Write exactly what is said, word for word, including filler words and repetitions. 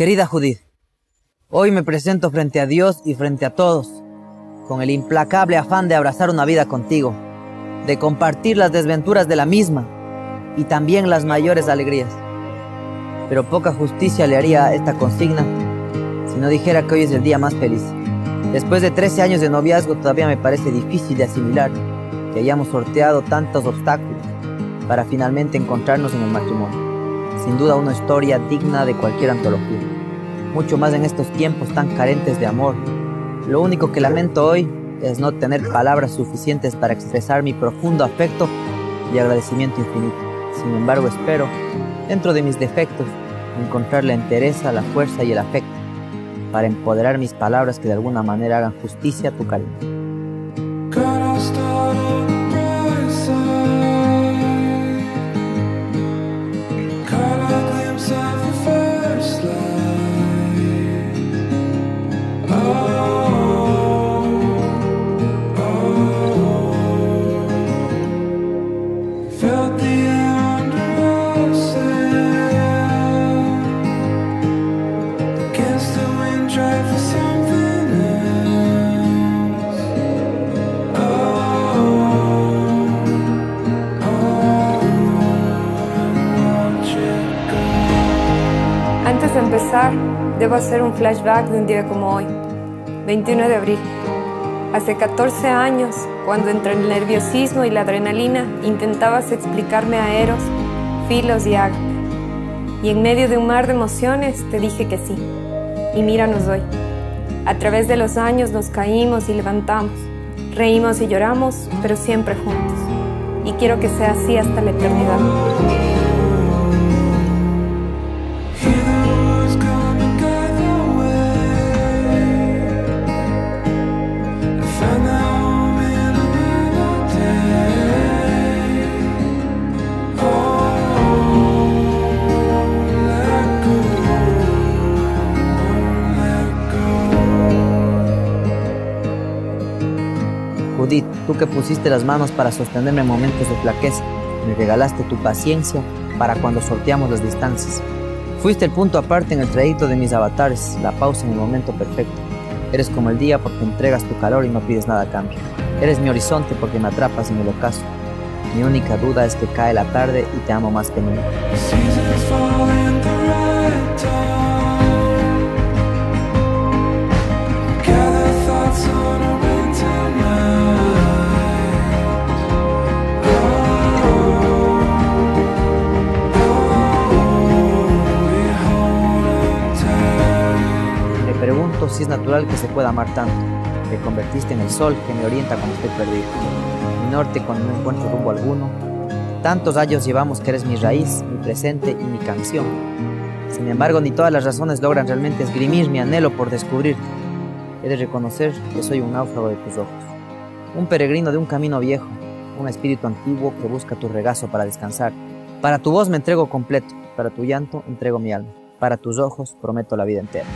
Querida Judith, hoy me presento frente a Dios y frente a todos, con el implacable afán de abrazar una vida contigo, de compartir las desventuras de la misma y también las mayores alegrías. Pero poca justicia le haría a esta consigna si no dijera que hoy es el día más feliz. Después de trece años de noviazgo todavía me parece difícil de asimilar que hayamos sorteado tantos obstáculos para finalmente encontrarnos en el matrimonio. Sin duda una historia digna de cualquier antología, mucho más en estos tiempos tan carentes de amor. Lo único que lamento hoy es no tener palabras suficientes para expresar mi profundo afecto y agradecimiento infinito. Sin embargo, espero, dentro de mis defectos, encontrar la entereza, la fuerza y el afecto para empoderar mis palabras que de alguna manera hagan justicia a tu cariño. Antes de empezar, debo hacer un flashback de un día como hoy, veintiuno de abril. Hace catorce años, cuando entre el nerviosismo y la adrenalina intentabas explicarme a Eros, Filos y Ágata. Y en medio de un mar de emociones te dije que sí. Y míranos hoy. A través de los años nos caímos y levantamos, reímos y lloramos, pero siempre juntos. Y quiero que sea así hasta la eternidad. Judith, tú que pusiste las manos para sostenerme en momentos de flaqueza, me regalaste tu paciencia para cuando sorteamos las distancias. Fuiste el punto aparte en el trayecto de mis avatares, la pausa en el momento perfecto. Eres como el día porque entregas tu calor y no pides nada a cambio. Eres mi horizonte porque me atrapas en el ocaso. Mi única duda es que cae la tarde y te amo más que nunca. Si es natural que se pueda amar tanto. Te convertiste en el sol que me orienta cuando estoy perdido, mi norte cuando no encuentro rumbo alguno. Tantos años llevamos que eres mi raíz, mi presente y mi canción. Sin embargo, ni todas las razones logran realmente esgrimir mi anhelo por descubrirte. He de reconocer que soy un náufrago de tus ojos, un peregrino de un camino viejo, un espíritu antiguo que busca tu regazo para descansar. Para tu voz me entrego completo, para tu llanto entrego mi alma, para tus ojos prometo la vida entera.